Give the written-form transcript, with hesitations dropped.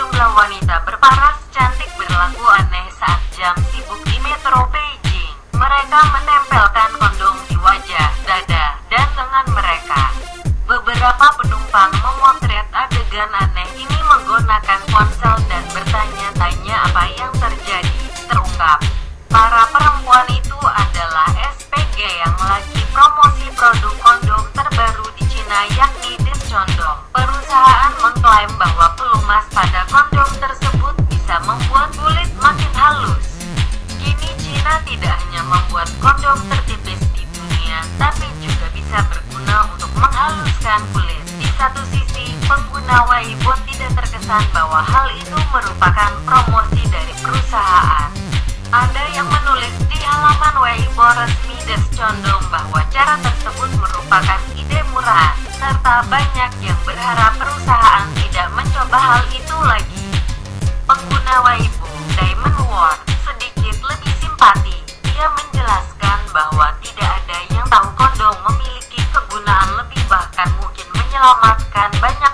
sejumlah wanita berparas cantik berlaku aneh saat jam sibuk di Metro Beijing. Mereka menempelkan kondom di wajah, dada, dan lengan mereka. Beberapa penumpang memotret adegan aneh ini menggunakan ponsel dan bertanya-tanya apa yang terjadi. Terungkap, para perempuan itu adalah SPG yang lagi promosi produk kondom terbaru di Cina yakni Descondom. Perusahaan mengklaim bahwa pelumas pada kondom tersebut bisa membuat kulit makin halus. Kini Cina tidak hanya membuat kondom tertipis di dunia, tapi juga bisa berguna untuk menghaluskan kulit. Di satu sisi, pengguna Weibo tidak terkesan bahwa hal itu merupakan promosi dari perusahaan. Ada yang menulis di halaman Weibo resmi Descondom bahwa cara tersebut merupakan ide murahan, serta banyak yang berharap perusahaan tidak mencoba hal itu lagi. Pengguna Weibo, Diamao, sedikit lebih simpati. Dia menjelaskan bahwa tidak ada yang tahu kondom memiliki kegunaan lebih bahkan mungkin menyelamatkan banyak